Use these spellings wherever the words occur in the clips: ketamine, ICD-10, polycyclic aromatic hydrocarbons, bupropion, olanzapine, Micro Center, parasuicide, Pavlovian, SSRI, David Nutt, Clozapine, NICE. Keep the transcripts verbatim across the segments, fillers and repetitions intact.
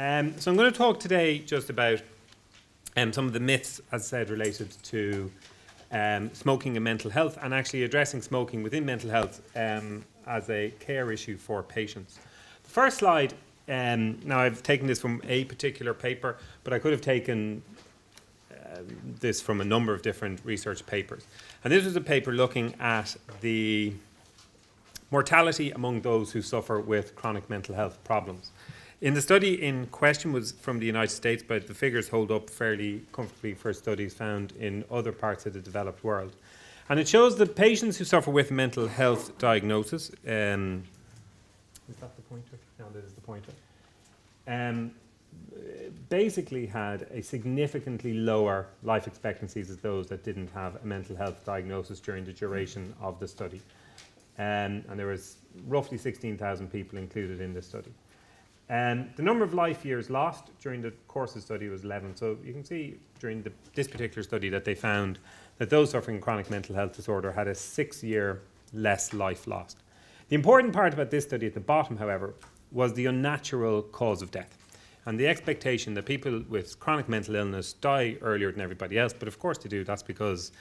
Um, so I'm going to talk today just about um, some of the myths, as I said, related to um, smoking and mental health, and actually addressing smoking within mental health um, as a care issue for patients. The first slide, um, now I've taken this from a particular paper, but I could have taken uh, this from a number of different research papers. And this was a paper looking at the mortality among those who suffer with chronic mental health problems. In the study in question was from the United States, but the figures hold up fairly comfortably for studies found in other parts of the developed world. And it shows that patients who suffer with mental health diagnosis, um, is that the pointer? No, that is the pointer. Um, basically had a significantly lower life expectancies as those that didn't have a mental health diagnosis during the duration of the study. Um, and there was roughly sixteen thousand people included in this study. Um, the number of life years lost during the course of the study was eleven. So you can see during the, this particular study that they found that those suffering chronic mental health disorder had a six-year less life lost. The important part about this study at the bottom, however, was the unnatural cause of death and the expectation that people with chronic mental illness die earlier than everybody else. But of course they do. That's because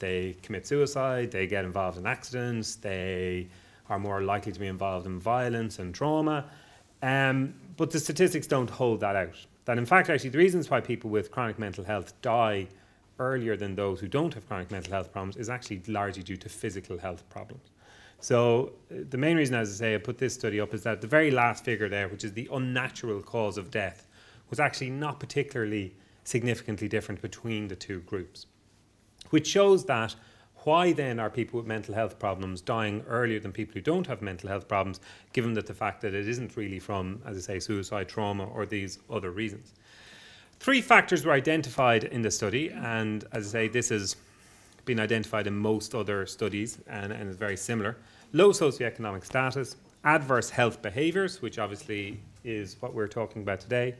they commit suicide, they get involved in accidents, they are more likely to be involved in violence and trauma. Um, but the statistics don't hold that out. That in fact, actually, the reasons why people with chronic mental health die earlier than those who don't have chronic mental health problems is actually largely due to physical health problems. So uh, the main reason, as I say, I put this study up is that the very last figure there, which is the unnatural cause of death, was actually not particularly significantly different between the two groups, which shows that why then are people with mental health problems dying earlier than people who don't have mental health problems, given that the fact that it isn't really from, as I say, suicide, trauma, or these other reasons. Three factors were identified in the study, and as I say, this has been identified in most other studies and, and is very similar. Low socioeconomic status, adverse health behaviours, which obviously is what we're talking about today,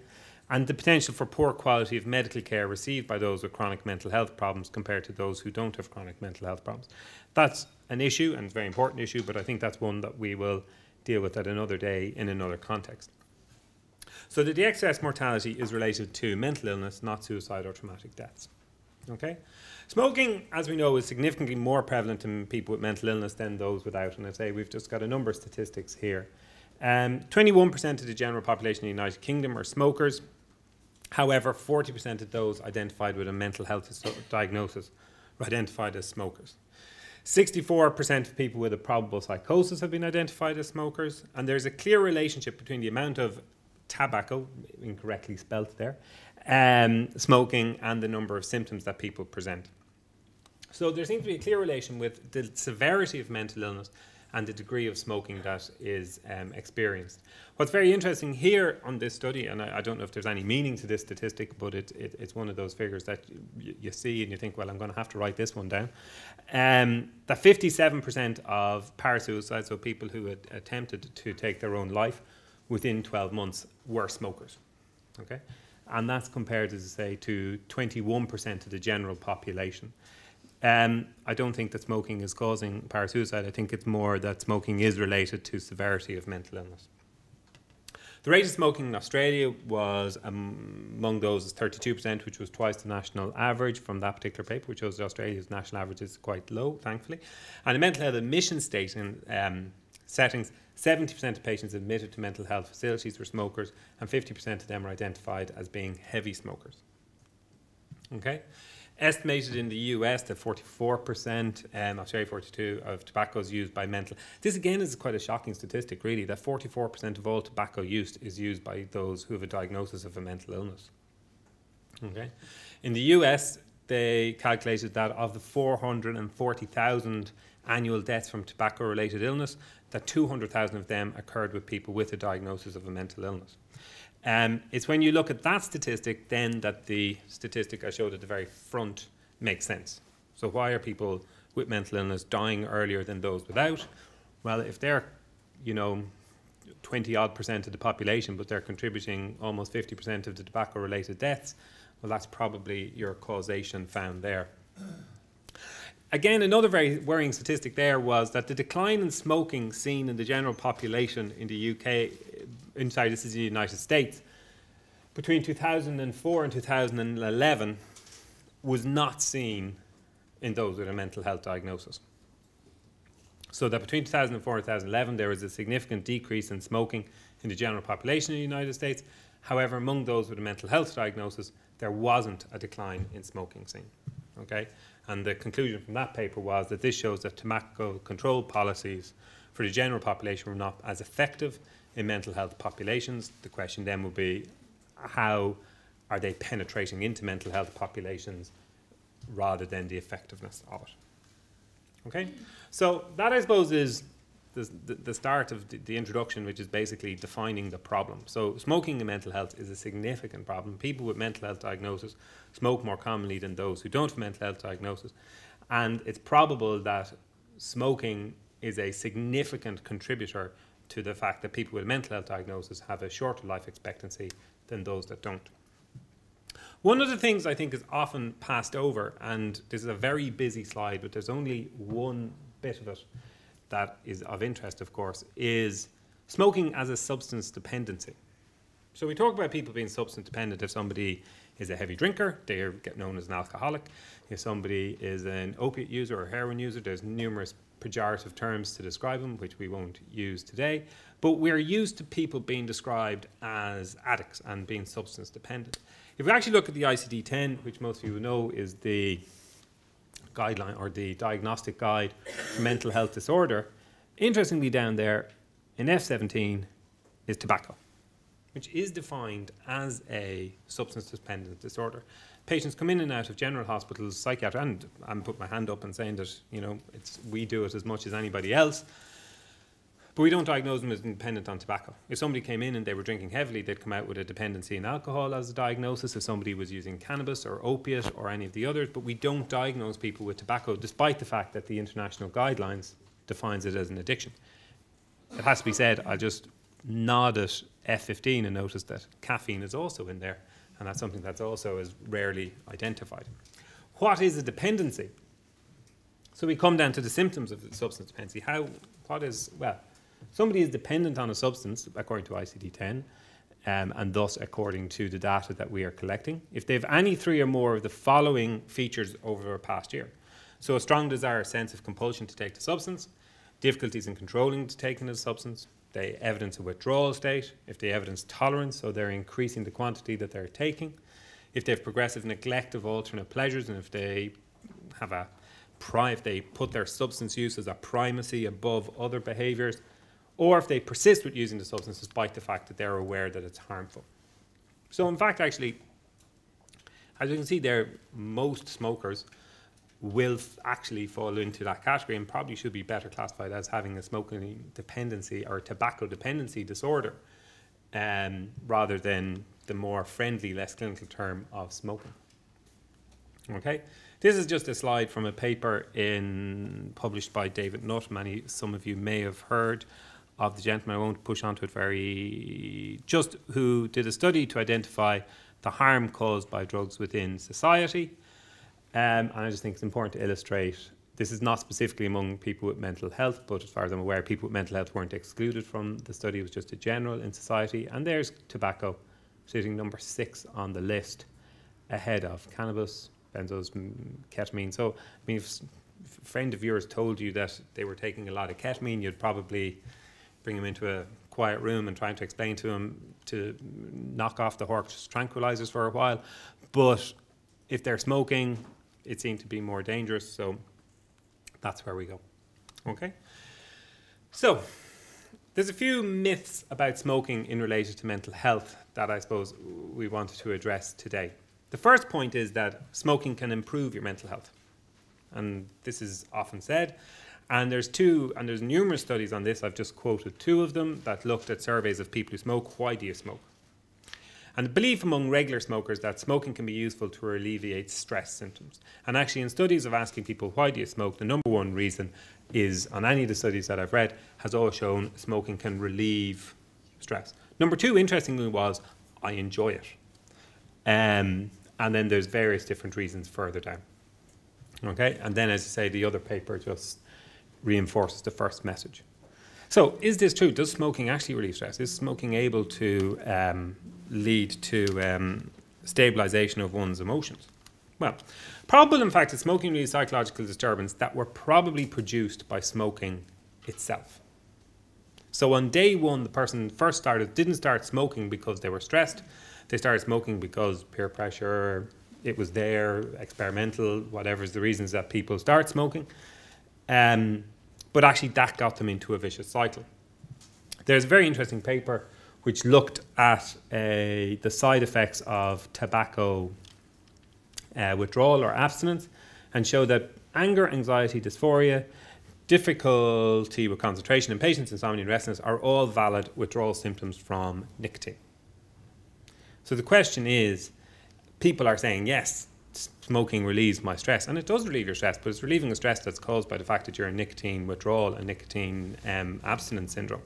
and the potential for poor quality of medical care received by those with chronic mental health problems compared to those who don't have chronic mental health problems. That's an issue, and it's a very important issue, but I think that's one that we will deal with at another day in another context. So that the excess mortality is related to mental illness, not suicide or traumatic deaths. Okay? Smoking, as we know, is significantly more prevalent in people with mental illness than those without, and I say we've just got a number of statistics here. Um, twenty-one percent of the general population in the United Kingdom are smokers. However, forty percent of those identified with a mental health diagnosis were identified as smokers. sixty-four percent of people with a probable psychosis have been identified as smokers, and there's a clear relationship between the amount of tobacco, incorrectly spelt there, um, smoking and the number of symptoms that people present. So there seems to be a clear relation with the severity of mental illness and the degree of smoking that is um, experienced. What's very interesting here on this study, and I, I don't know if there's any meaning to this statistic, but it, it, it's one of those figures that you, you see and you think, well, I'm going to have to write this one down, um, that fifty-seven percent of parasuicides, so people who had attempted to take their own life within twelve months, were smokers. Okay? And that's compared, as I say, to twenty-one percent of the general population. Um, I don't think that smoking is causing parasuicide. I think it's more that smoking is related to severity of mental illness. The rate of smoking in Australia was um, among those is thirty-two percent, which was twice the national average from that particular paper, which shows that Australia's national average is quite low, thankfully. And in mental health admission state in, um, settings, seventy percent of patients admitted to mental health facilities were smokers, and fifty percent of them were identified as being heavy smokers. Okay? Estimated in the U S that forty-four percent, um, Australia forty-two, of tobacco is used by mental. This again is quite a shocking statistic, really, that forty-four percent of all tobacco use is used by those who have a diagnosis of a mental illness. Okay, in the U S, they calculated that of the four hundred forty thousand annual deaths from tobacco-related illness, that two hundred thousand of them occurred with people with a diagnosis of a mental illness. Um, it's when you look at that statistic then that the statistic I showed at the very front makes sense. So why are people with mental illness dying earlier than those without? Well, if they're, you know, twenty odd percent of the population, but they're contributing almost fifty percent of the tobacco related deaths, well, that's probably your causation found there. Again, another very worrying statistic there was that the decline in smoking seen in the general population in the U K, inside, this is the United States, between two thousand four and two thousand eleven was not seen in those with a mental health diagnosis. So that between two thousand four and two thousand eleven, there was a significant decrease in smoking in the general population in the United States. However, among those with a mental health diagnosis, there wasn't a decline in smoking seen. Okay? And the conclusion from that paper was that this shows that tobacco control policies for the general population were not as effective in mental health populations. The question then would be, how are they penetrating into mental health populations rather than the effectiveness of it? Okay? So that, I suppose, is the, the start of the, the introduction, which is basically defining the problem. So smoking and mental health is a significant problem. People with mental health diagnosis smoke more commonly than those who don't have mental health diagnosis. And it's probable that smoking is a significant contributor to the fact that people with mental health diagnosis have a shorter life expectancy than those that don't. One of the things I think is often passed over, and this is a very busy slide, but there's only one bit of it that is of interest, of course, is smoking as a substance dependency. So we talk about people being substance dependent. If somebody is a heavy drinker, they get known as an alcoholic. If somebody is an opiate user or heroin user, there's numerous pejorative terms to describe them, which we won't use today. But we're used to people being described as addicts and being substance dependent. If we actually look at the I C D ten, which most of you know is the guideline or the diagnostic guide for mental health disorder, interestingly down there in F seventeen is tobacco, which is defined as a substance dependent disorder. Patients come in and out of general hospitals, psychiatric, and I'm putting my hand up and saying that, you know, it's, we do it as much as anybody else, but we don't diagnose them as dependent on tobacco. If somebody came in and they were drinking heavily, they'd come out with a dependency in alcohol as a diagnosis. If somebody was using cannabis or opiate or any of the others, but we don't diagnose people with tobacco, despite the fact that the international guidelines defines it as an addiction. It has to be said, I'll just nod at F fifteen and notice that caffeine is also in there, and that's something that's also is rarely identified. What is a dependency? So we come down to the symptoms of the substance dependency. How, what is, well, somebody is dependent on a substance, according to I C D ten, um, and thus according to the data that we are collecting, if they have any three or more of the following features over a past year. So a strong desire or sense of compulsion to take the substance, difficulties in controlling the taking of the substance, they evidence a withdrawal state, if they evidence tolerance, so they're increasing the quantity that they're taking, if they have progressive neglect of alternate pleasures, and if they have a pri if they put their substance use as a primacy above other behaviours, or if they persist with using the substance despite the fact that they're aware that it's harmful. So in fact, actually, as you can see there, most smokers will actually fall into that category and probably should be better classified as having a smoking dependency or tobacco dependency disorder, um, rather than the more friendly, less clinical term of smoking. Okay, this is just a slide from a paper in, published by David Nutt. Many, some of you may have heard of the gentleman, I won't push onto it very, just who did a study to identify the harm caused by drugs within society. Um, and I just think it's important to illustrate, this is not specifically among people with mental health, but as far as I'm aware, people with mental health weren't excluded from the study. It was just a general in society. And there's tobacco sitting number six on the list, ahead of cannabis, benzos, ketamine. So, I mean, if a friend of yours told you that they were taking a lot of ketamine, you'd probably bring them into a quiet room and trying to explain to them to knock off the horse tranquilizers for a while. But if they're smoking, it seemed to be more dangerous, so that's where we go. Okay? So, there's a few myths about smoking in relation to mental health that I suppose we wanted to address today. The first point is that smoking can improve your mental health. And this is often said. And there's two, and there's numerous studies on this, I've just quoted two of them, that looked at surveys of people who smoke. Why do you smoke? And the belief among regular smokers that smoking can be useful to alleviate stress symptoms. And actually in studies of asking people, why do you smoke? The number one reason is, on any of the studies that I've read, has all shown smoking can relieve stress. Number two, interestingly, was, I enjoy it. Um, and then there's various different reasons further down. Okay, and then as I say, the other paper just reinforces the first message. So is this true? Does smoking actually relieve stress? Is smoking able to um, lead to um, stabilisation of one's emotions? Well, probable in fact that smoking relieves psychological disturbance that were probably produced by smoking itself. So on day one, the person first started, didn't start smoking because they were stressed. They started smoking because peer pressure, it was there, experimental, whatever's the reasons that people start smoking. Um, but actually that got them into a vicious cycle. There's a very interesting paper which looked at uh, the side effects of tobacco uh, withdrawal or abstinence and showed that anger, anxiety, dysphoria, difficulty with concentration in patients, insomnia and restlessness are all valid withdrawal symptoms from nicotine. So the question is, people are saying, yes, smoking relieves my stress, and it does relieve your stress, but it's relieving a stress that's caused by the fact that you're in nicotine withdrawal and nicotine um, abstinence syndrome.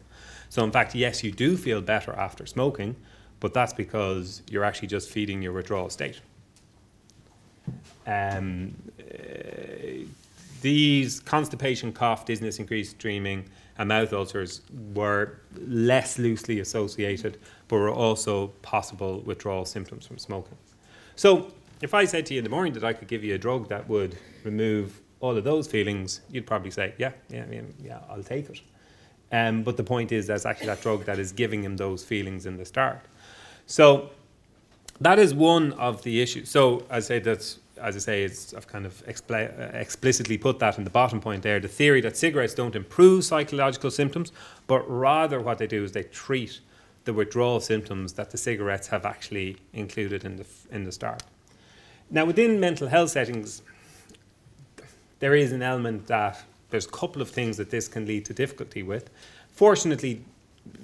So in fact, yes, you do feel better after smoking, but that's because you're actually just feeding your withdrawal state. Um, uh, These constipation, cough, dizziness, increased dreaming, and mouth ulcers were less loosely associated, but were also possible withdrawal symptoms from smoking. So if I said to you in the morning that I could give you a drug that would remove all of those feelings, you'd probably say, yeah, yeah, yeah, yeah I'll take it. Um, but the point is that's actually that drug that is giving him those feelings in the start. So that is one of the issues. So I say that's... As I say, it's, I've kind of expli explicitly put that in the bottom point there, the theory that cigarettes don't improve psychological symptoms, but rather what they do is they treat the withdrawal symptoms that the cigarettes have actually included in the, in the start. Now, within mental health settings, there is an element that there's a couple of things that this can lead to difficulty with. Fortunately,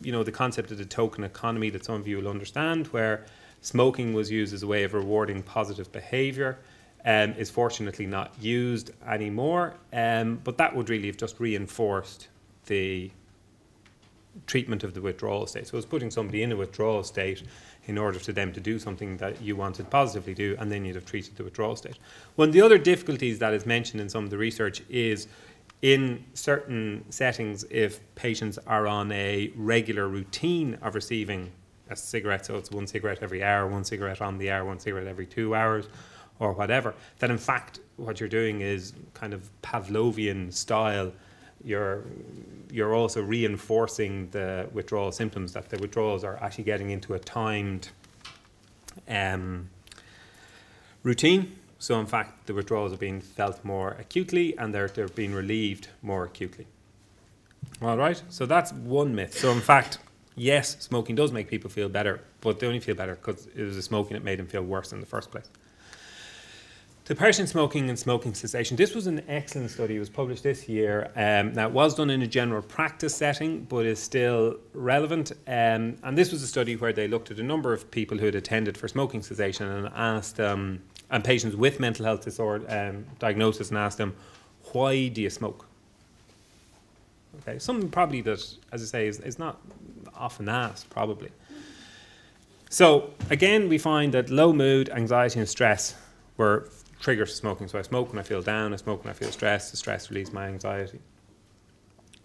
you know, the concept of the token economy that some of you will understand, where smoking was used as a way of rewarding positive behaviour, Um, is fortunately not used anymore, um, but that would really have just reinforced the treatment of the withdrawal state. So it's putting somebody in a withdrawal state in order for them to do something that you wanted positively do, and then you'd have treated the withdrawal state. One of the other difficulties that is mentioned in some of the research is in certain settings, if patients are on a regular routine of receiving a cigarette, so it's one cigarette every hour, one cigarette on the hour, one cigarette every two hours, or whatever, that in fact what you're doing is kind of Pavlovian style. You're, you're also reinforcing the withdrawal symptoms, that the withdrawals are actually getting into a timed um, routine. So in fact, the withdrawals are being felt more acutely and they're, they're being relieved more acutely. All right, so that's one myth. So in fact, yes, smoking does make people feel better, but they only feel better because it was the smoking that made them feel worse in the first place. Depression, smoking, and smoking cessation. This was an excellent study. It was published this year. Um, now, it was done in a general practice setting, but is still relevant. Um, and this was a study where they looked at a number of people who had attended for smoking cessation and asked um, and patients with mental health disorder um, diagnosis and asked them, why do you smoke? Okay, something probably that, as I say, is, is not often asked, probably. So, again, we find that low mood, anxiety, and stress were triggers to smoking. So I smoke when I feel down, I smoke when I feel stressed, the stress relieves my anxiety.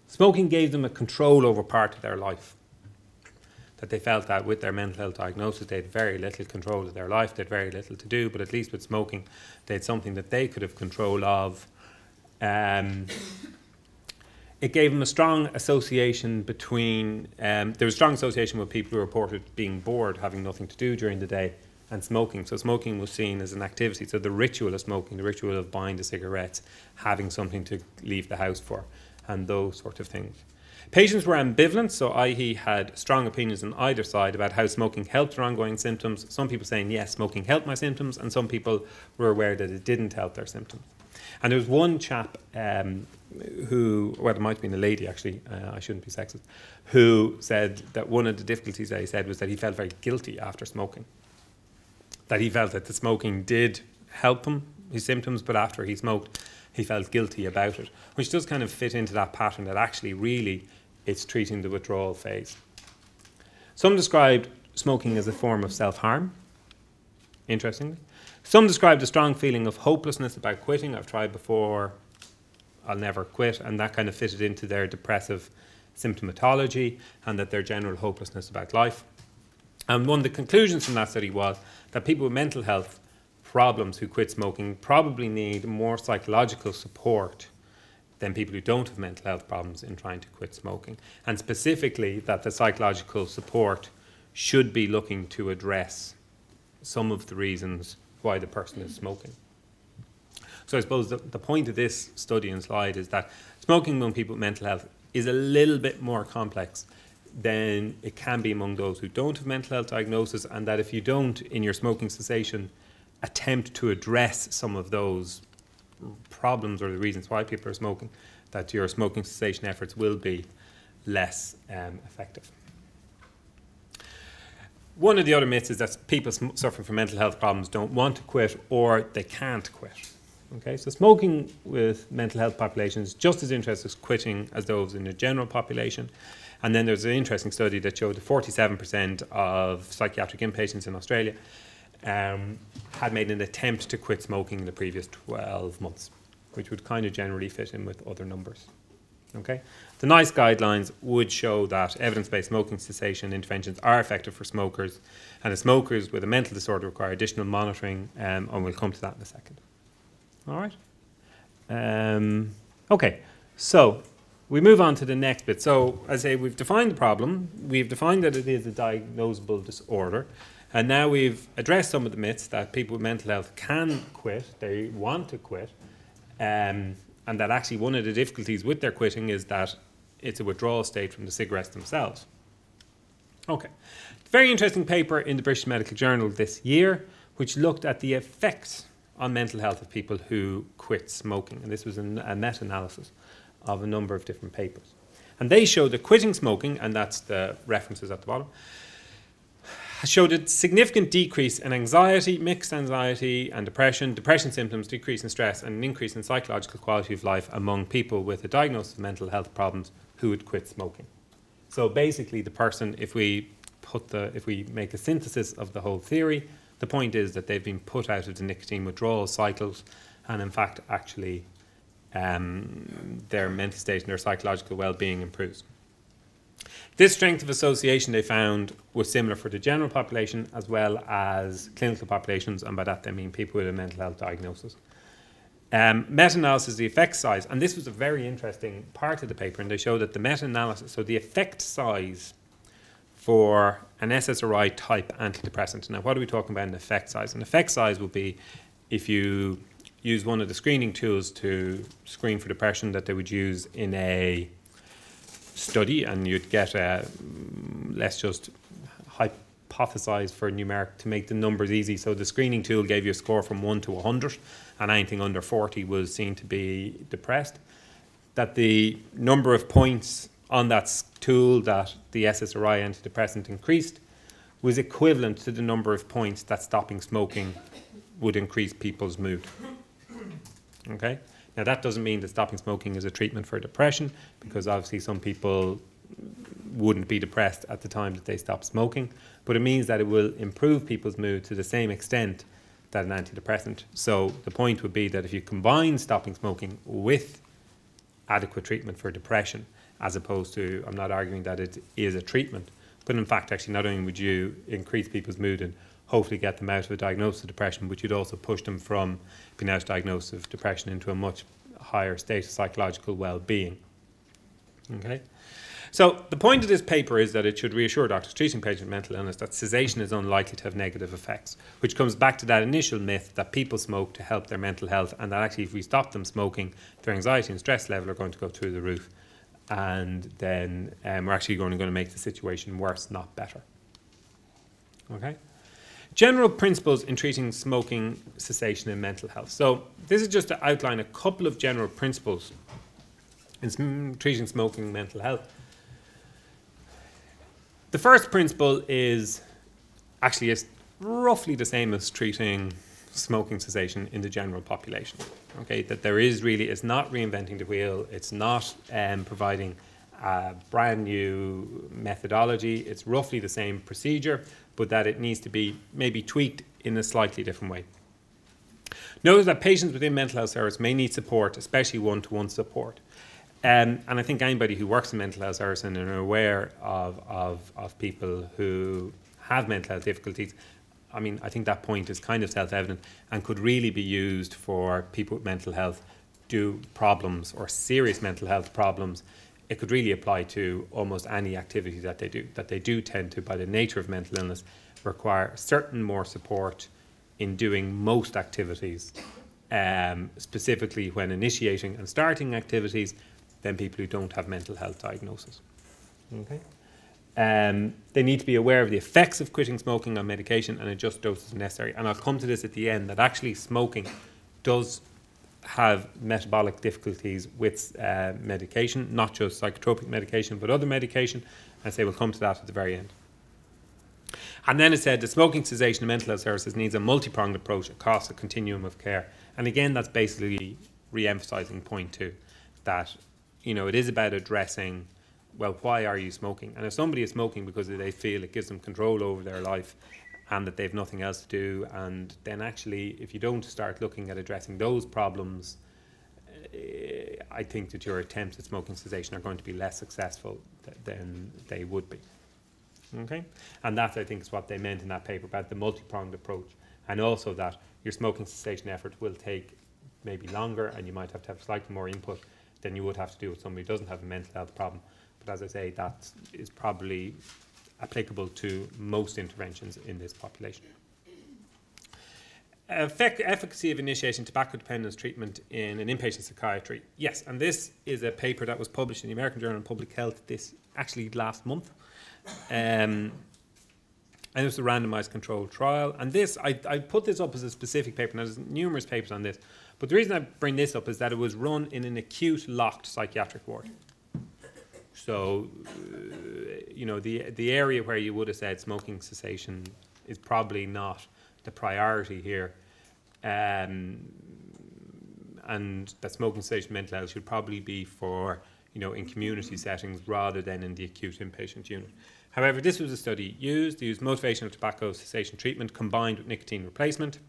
Smoking gave them a control over part of their life, that they felt that with their mental health diagnosis they had very little control of their life, they had very little to do, but at least with smoking they had something that they could have control of. Um, it gave them a strong association between, um, there was a strong association with people who reported being bored, having nothing to do during the day, and smoking. So smoking was seen as an activity. So the ritual of smoking, the ritual of buying the cigarettes, having something to leave the house for, and those sort of things. Patients were ambivalent, so I E had strong opinions on either side about how smoking helped their ongoing symptoms. Some people saying, yes, smoking helped my symptoms, and some people were aware that it didn't help their symptoms. And there was one chap um, who, well, it might have been a lady actually, uh, I shouldn't be sexist, who said that one of the difficulties that he said was that he felt very guilty after smoking, that he felt that the smoking did help him, his symptoms, but after he smoked, he felt guilty about it, which does kind of fit into that pattern that actually really it's treating the withdrawal phase. Some described smoking as a form of self-harm, interestingly. Some described a strong feeling of hopelessness about quitting. I've tried before, I'll never quit, and that kind of fitted into their depressive symptomatology and that their general hopelessness about life. And one of the conclusions from that study was that people with mental health problems who quit smoking probably need more psychological support than people who don't have mental health problems in trying to quit smoking. And specifically that the psychological support should be looking to address some of the reasons why the person is smoking. So I suppose the, the point of this study and slide is that smoking among people with mental health is a little bit more complex than it can be among those who don't have mental health diagnosis, and that if you don't, in your smoking cessation, attempt to address some of those problems or the reasons why people are smoking, that your smoking cessation efforts will be less um, effective. One of the other myths is that people suffering from mental health problems don't want to quit or they can't quit. Okay, so smoking with mental health populations is just as interesting as quitting as those in the general population. And then there's an interesting study that showed that forty-seven percent of psychiatric inpatients in Australia um, had made an attempt to quit smoking in the previous twelve months, which would kind of generally fit in with other numbers. Okay? The NICE guidelines would show that evidence-based smoking cessation interventions are effective for smokers, and the smokers with a mental disorder require additional monitoring, um, and we'll come to that in a second. All right? Um, okay, so we move on to the next bit. So, as I say, we've defined the problem, we've defined that it is a diagnosable disorder, and now we've addressed some of the myths that people with mental health can quit, they want to quit, um, and that actually one of the difficulties with their quitting is that it's a withdrawal state from the cigarettes themselves. Okay. Very interesting paper in the British Medical Journal this year, which looked at the effects on mental health of people who quit smoking. And this was an, a meta-analysis of a number of different papers. And they showed that quitting smoking, and that's the references at the bottom, showed a significant decrease in anxiety, mixed anxiety and depression, depression symptoms, decrease in stress, and an increase in psychological quality of life among people with a diagnosis of mental health problems who would quit smoking. So basically the person, if we put the, if we make a synthesis of the whole theory, the point is that they've been put out of the nicotine withdrawal cycles, and in fact actually um, their mental state and their psychological well-being improves. This strength of association they found was similar for the general population as well as clinical populations, and by that they mean people with a mental health diagnosis. Um, meta-analysis, the effect size, and this was a very interesting part of the paper, and they showed that the meta-analysis, so the effect size for an S S R I type antidepressant. Now what are we talking about in effect size? An effect size would be if you use one of the screening tools to screen for depression that they would use in a study, and you'd get a, let's just hypothesize for numeric to make the numbers easy. So the screening tool gave you a score from one to one hundred, and anything under forty was seen to be depressed. That the number of points on that tool that the S S R I antidepressant increased was equivalent to the number of points that stopping smoking would increase people's mood. Okay? Now that doesn't mean that stopping smoking is a treatment for depression, because obviously some people wouldn't be depressed at the time that they stop smoking, but it means that it will improve people's mood to the same extent that an antidepressant. So the point would be that if you combine stopping smoking with adequate treatment for depression, as opposed to, I'm not arguing that it is a treatment, but in fact actually not only would you increase people's mood and hopefully get them out of a diagnosis of depression, but you'd also push them from being out of diagnosis of depression into a much higher state of psychological well-being. Okay? So the point of this paper is that it should reassure doctors treating patients with mental illness that cessation is unlikely to have negative effects, which comes back to that initial myth that people smoke to help their mental health, and that actually if we stop them smoking, their anxiety and stress level are going to go through the roof, and then um, we're actually going to, going to make the situation worse, not better. Okay? General principles in treating smoking cessation and mental health. So this is just to outline a couple of general principles in treating smoking and mental health. The first principle is actually is roughly the same as treating smoking cessation in the general population. Okay, that there is really, it's not reinventing the wheel, it's not um, providing a brand new methodology, it's roughly the same procedure, but that it needs to be maybe tweaked in a slightly different way. Notice that patients within mental health service may need support, especially one-to-one support. Um, and I think anybody who works in mental health services and are aware of, of, of people who have mental health difficulties, I mean, I think that point is kind of self-evident and could really be used for people with mental health do problems or serious mental health problems. It could really apply to almost any activity that they do, that they do tend to, by the nature of mental illness, require certain more support in doing most activities, um, specifically when initiating and starting activities, than people who don't have mental health diagnosis. Okay. Um, they need to be aware of the effects of quitting smoking on medication and adjust doses necessary. And I'll come to this at the end, that actually smoking does have metabolic difficulties with uh, medication, not just psychotropic medication, but other medication. I say we'll come to that at the very end. And then it said the smoking cessation of mental health services needs a multi-pronged approach across a continuum of care. And again, that's basically re-emphasizing point two, that you know, it is about addressing, well, why are you smoking? And if somebody is smoking because they feel it gives them control over their life and that they've nothing else to do, and then actually, if you don't start looking at addressing those problems, I think that your attempts at smoking cessation are going to be less successful th than they would be. Okay? And that, I think, is what they meant in that paper about the multi-pronged approach, and also that your smoking cessation effort will take maybe longer and you might have to have slightly more input than you would have to do with somebody who doesn't have a mental health problem. But as I say, that is probably applicable to most interventions in this population. Effect, efficacy of initiating tobacco dependence treatment in an inpatient psychiatry. Yes, and this is a paper that was published in the American Journal of Public Health this actually last month. Um, and it was a randomized controlled trial. And this, I, I put this up as a specific paper. Now, there's numerous papers on this. But the reason I bring this up is that it was run in an acute locked psychiatric ward. So, uh, you know, the, the area where you would have said smoking cessation is probably not the priority here. Um, and that smoking cessation mental health should probably be for, you know, in community settings rather than in the acute inpatient unit. However, this was a study used. They used motivational tobacco cessation treatment combined with nicotine replacement.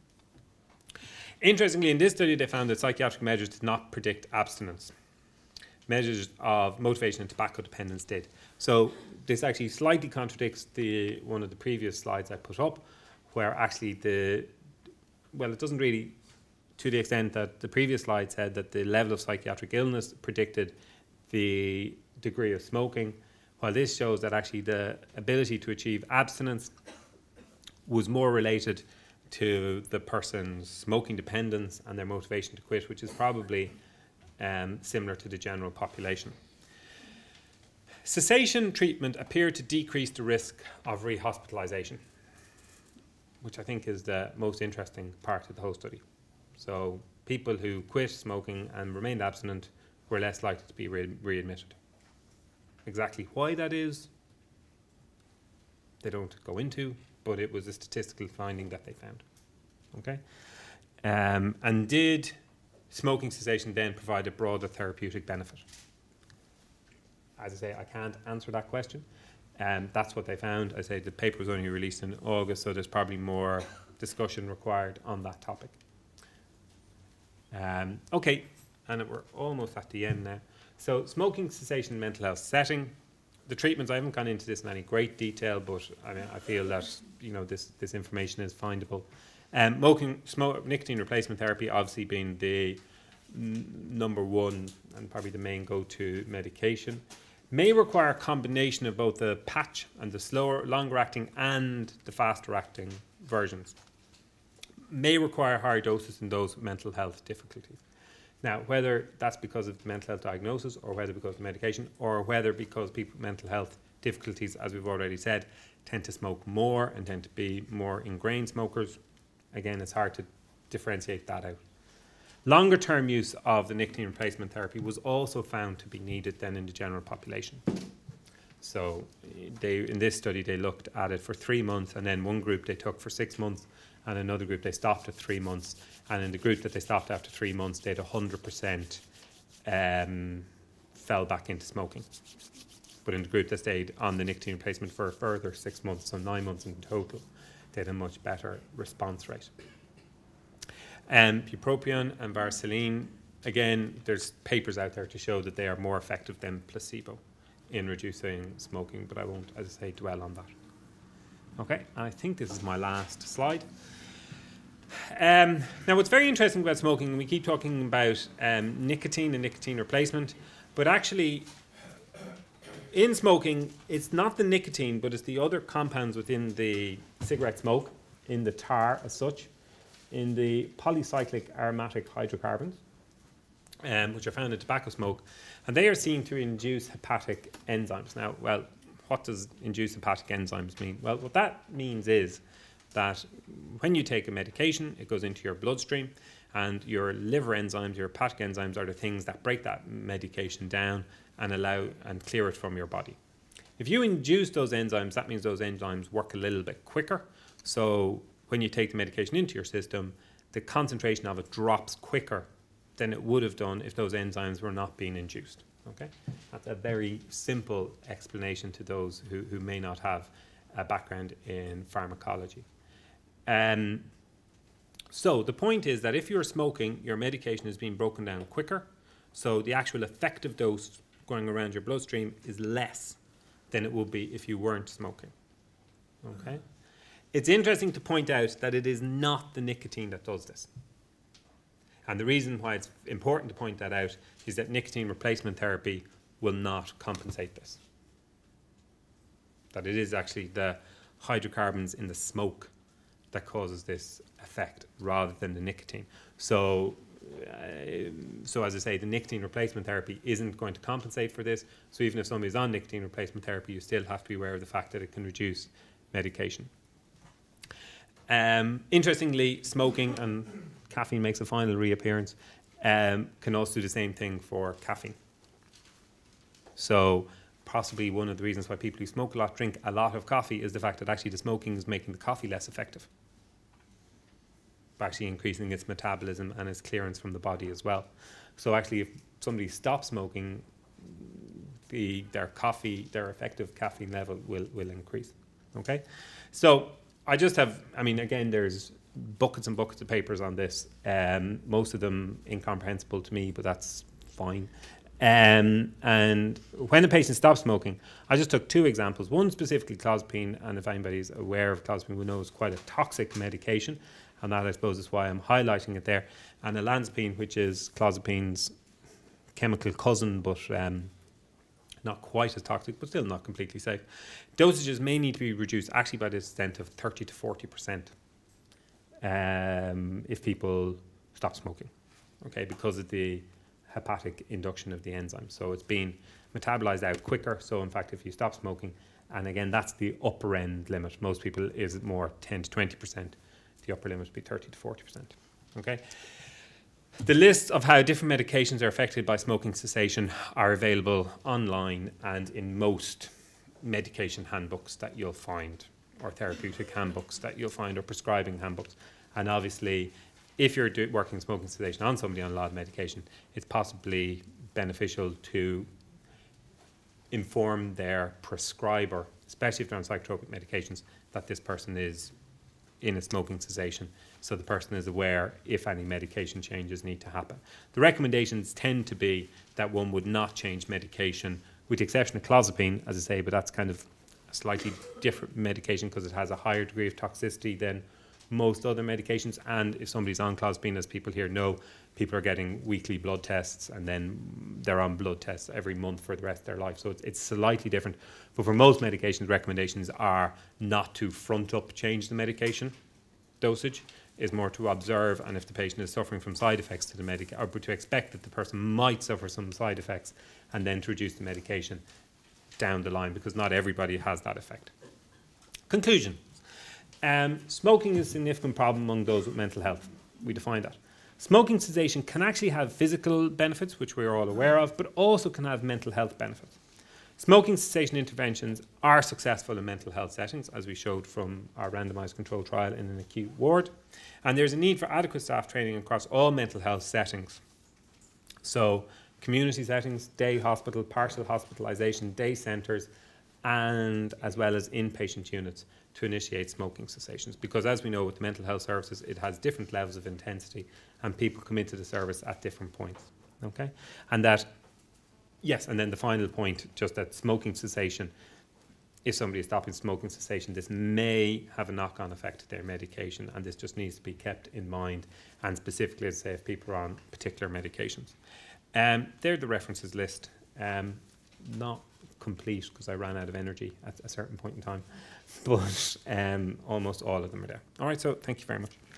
Interestingly, in this study, they found that psychiatric measures did not predict abstinence. Measures of motivation and tobacco dependence did. So this actually slightly contradicts the one of the previous slides I put up, where actually the, well, it doesn't really, to the extent that the previous slide said that the level of psychiatric illness predicted the degree of smoking, while this shows that actually the ability to achieve abstinence was more related to the person's smoking dependence and their motivation to quit, which is probably um, similar to the general population. Cessation treatment appeared to decrease the risk of rehospitalization, which I think is the most interesting part of the whole study. So people who quit smoking and remained abstinent were less likely to be re readmitted. Exactly why that is, they don't go into, but it was a statistical finding that they found. Okay? Um, and did smoking cessation then provide a broader therapeutic benefit? As I say, I can't answer that question. Um, that's what they found. I say the paper was only released in August, so there's probably more discussion required on that topic. Um, okay, and we're almost at the end now. So smoking cessation mental health setting. The treatments, I haven't gone into this in any great detail, but I mean, I feel that, you know, this, this information is findable. Um, smoking, smoke, nicotine replacement therapy obviously being the number one and probably the main go-to medication. May require a combination of both the patch and the slower, longer-acting and the faster-acting versions. May require higher doses in those with mental health difficulties. Now, whether that's because of the mental health diagnosis or whether because of medication or whether because people with mental health difficulties, as we've already said, tend to smoke more and tend to be more ingrained smokers, again, it's hard to differentiate that out. Longer-term use of the nicotine replacement therapy was also found to be needed then in the general population. So they, in this study, they looked at it for three months and then one group they took for six months and another group they stopped at three months. And in the group that they stopped after three months, they had one hundred percent um, fell back into smoking. But in the group that stayed on the nicotine replacement for a further six months, so nine months in total, they had a much better response rate. Um, bupropion and varseline again, there's papers out there to show that they are more effective than placebo in reducing smoking, but I won't, as I say, dwell on that. Okay, and I think this is my last slide. Um, now, what's very interesting about smoking, we keep talking about um, nicotine and nicotine replacement, but actually, in smoking, it's not the nicotine, but it's the other compounds within the cigarette smoke, in the tar as such, in the polycyclic aromatic hydrocarbons, um, which are found in tobacco smoke, and they are seen to induce hepatic enzymes. Now, well, what does induce hepatic enzymes mean? Well, what that means is that when you take a medication, it goes into your bloodstream, and your liver enzymes, your hepatic enzymes, are the things that break that medication down and allow and clear it from your body. If you induce those enzymes, that means those enzymes work a little bit quicker. So when you take the medication into your system, the concentration of it drops quicker than it would have done if those enzymes were not being induced. Okay? That's a very simple explanation to those who, who may not have a background in pharmacology. Um, so the point is that if you're smoking, your medication is being broken down quicker, so the actual effective dose going around your bloodstream is less than it would be if you weren't smoking. Okay? It's interesting to point out that it is not the nicotine that does this. And the reason why it's important to point that out is that nicotine replacement therapy will not compensate this. That it is actually the hydrocarbons in the smoke that causes this effect rather than the nicotine. So, uh, so as I say, the nicotine replacement therapy isn't going to compensate for this. So even if somebody's on nicotine replacement therapy, you still have to be aware of the fact that it can reduce medication. Um, interestingly, smoking, and caffeine makes a final reappearance, um, can also do the same thing for caffeine. So possibly one of the reasons why people who smoke a lot drink a lot of coffee is the fact that actually the smoking is making the coffee less effective, by actually increasing its metabolism and its clearance from the body as well. So actually, if somebody stops smoking, the, their coffee, their effective caffeine level will, will increase. Okay? So I just have, I mean, again, there's buckets and buckets of papers on this, um, most of them incomprehensible to me, but that's fine. Um, and when a patient stops smoking, I just took two examples, one specifically clozapine, and if anybody's aware of clozapine, we know it's quite a toxic medication, and that, I suppose, is why I'm highlighting it there, and olanzapine, which is clozapine's chemical cousin, but um, not quite as toxic, but still not completely safe. Dosages may need to be reduced actually by the extent of thirty to forty percent um, if people stop smoking, okay, because of the hepatic induction of the enzyme. So it's being metabolized out quicker. So in fact, if you stop smoking, and again, that's the upper end limit. Most people is more ten to twenty percent. The upper limit would be thirty to forty percent, okay? The lists of how different medications are affected by smoking cessation are available online and in most medication handbooks that you'll find, or therapeutic handbooks that you'll find, or prescribing handbooks. And obviously, if you're do working smoking cessation on somebody on a lot of medication, it's possibly beneficial to inform their prescriber, especially if they're on psychotropic medications, that this person is in a smoking cessation, so the person is aware if any medication changes need to happen. The recommendations tend to be that one would not change medication, with the exception of clozapine, as I say, but that's kind of a slightly different medication because it has a higher degree of toxicity than most other medications, and if somebody's on clozapine, as people here know, people are getting weekly blood tests, and then they're on blood tests every month for the rest of their life, so it's, it's slightly different. But for most medications, recommendations are not to front up change the medication dosage, is more to observe, and if the patient is suffering from side effects to the medic, or to expect that the person might suffer some side effects, and then to reduce the medication down the line, because not everybody has that effect. Conclusion. Um, smoking is a significant problem among those with mental health. We define that. Smoking cessation can actually have physical benefits, which we're all aware of, but also can have mental health benefits. Smoking cessation interventions are successful in mental health settings, as we showed from our randomized control trial in an acute ward. And there's a need for adequate staff training across all mental health settings. So community settings, day hospital, partial hospitalization, day centres, and as well as inpatient units, to initiate smoking cessations, because as we know with mental health services, it has different levels of intensity and people come into the service at different points, okay? And that, yes, and then the final point, just that smoking cessation, if somebody is stopping smoking cessation, this may have a knock-on effect to their medication, and this just needs to be kept in mind, and specifically, as I say, if people are on particular medications. Um, they're the references list, um, not complete because I ran out of energy at a certain point in time, but um, almost all of them are there. All right, so thank you very much.